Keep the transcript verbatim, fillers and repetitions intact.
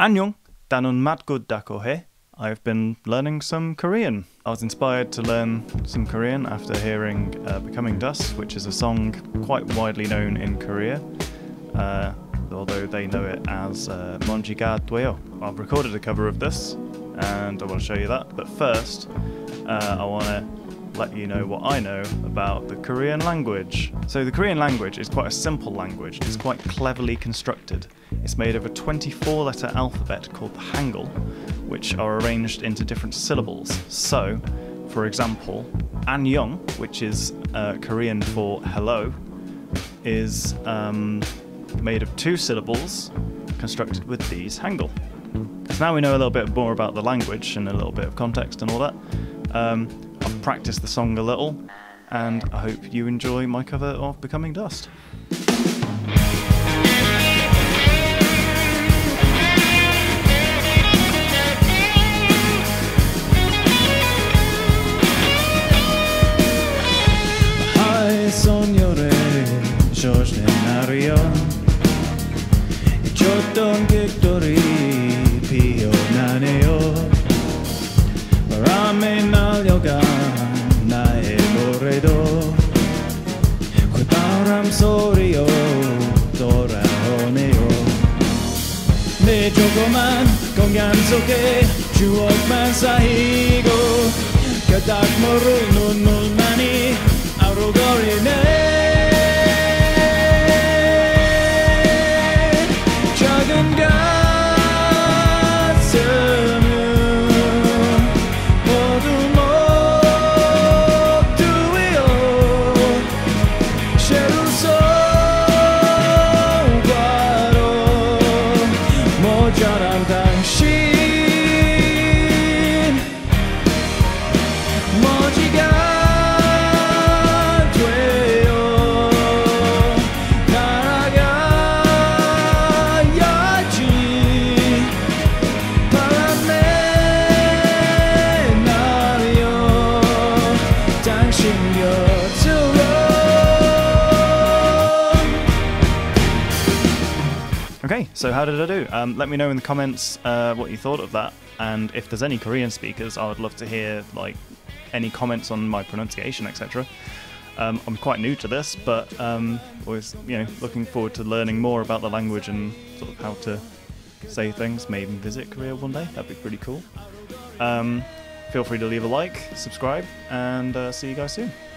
Annyeong, Danon Matgo Dakohe. I've been learning some Korean. I was inspired to learn some Korean after hearing uh, Becoming Dust, which is a song quite widely known in Korea, uh, although they know it as uh, Monjiga Doeeo. I've recorded a cover of this and I want to show you that, but first uh, I want to let you know what I know about the Korean language. So the Korean language is quite a simple language. It's quite cleverly constructed. It's made of a twenty-four letter alphabet called the Hangul, which are arranged into different syllables. So, for example, Annyeong, which is uh, Korean for hello, is um, made of two syllables constructed with these Hangul. So now we know a little bit more about the language and a little bit of context and all that. Um, I've practiced the song a little, and I hope you enjoy my cover of Becoming Dust. 소리요 돌아오네요 내 조그만 공간 속에 추억만 쌓이고 겨딱 모를 눈물만이 아우르거리네 작은 가슴은 모두 모두요 Okay, so how did I do? Um, let me know in the comments uh, what you thought of that, and if there's any Korean speakers, I would love to hear like any comments on my pronunciation, et cetera. Um, I'm quite new to this, but um, always, you know, looking forward to learning more about the language and sort of how to say things. Maybe visit Korea one day. That'd be pretty cool. Um, feel free to leave a like, subscribe, and uh, see you guys soon.